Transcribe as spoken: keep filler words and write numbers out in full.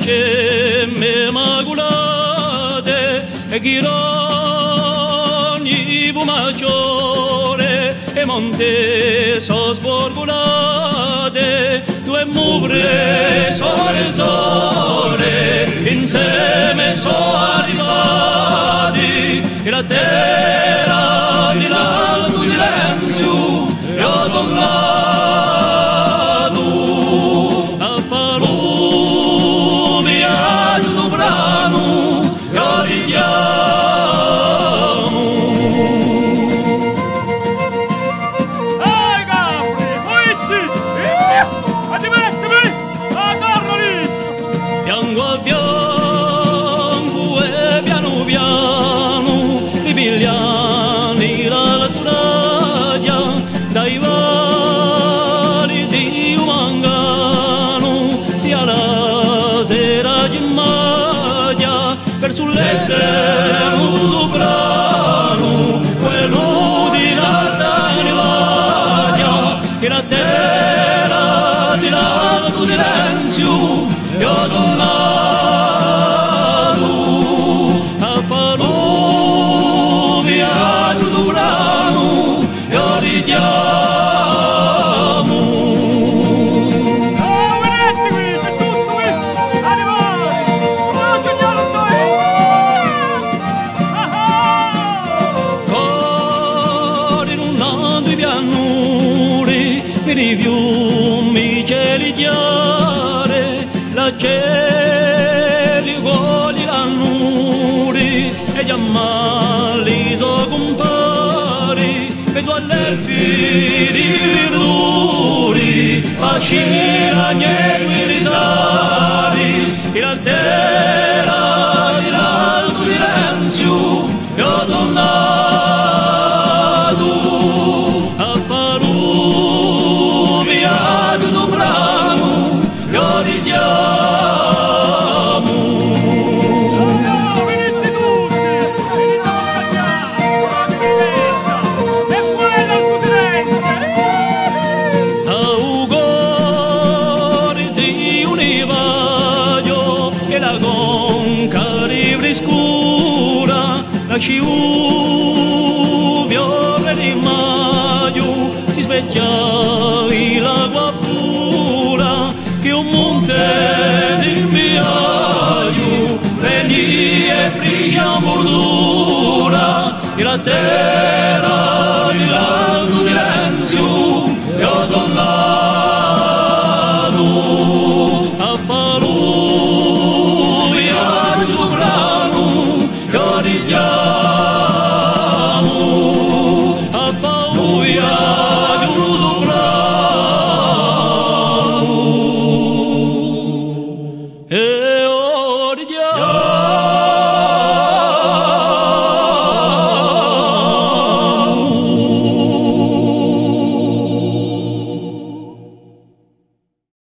gemme magulate e Chironi fu maggiore e monte so sborgulate due mure sole sole insieme so arrivati e la terra di l'alto di lenzio e ho tornato a far lume al tuo brano e arriviamo. Ai Gabri, poetti, a divertimi, a Caroli. Piango a bianco e piano piano, i bigliani la latturaia, dai vari di umangano, sia la sera gimmaia, per sull'eterno soprano, quello di l'alta nevaglia, che la terra di l'alto silenzio, io tornato a far lume al tuo brano, io richiamo. Ah, venite qui, c'è tutto qui, arrivate, non c'è noi. Cori in un anno i pianuri, per i fiumi cieli chiare, la cieli goli l'annuri, e gli ammali so compari, e su all'erbi di verduri, fasci ragnelli risari, e la terra di l'alto silenzio, io tornato a far lume al tuo brano, io richiamo. Ah, venite tutti, l'Italia, la bellezza, e quella il silenzio. Auguri di un evaglio che la conca rifrescura, la sciù fiore di maio si specchia in l'acqua pura che un monte si inviaio veni e friscia bordura e la terra di l'alto silenzio io son nato a far lume al tuo brano io richiamo a far lume al tuo brano e io richiamo.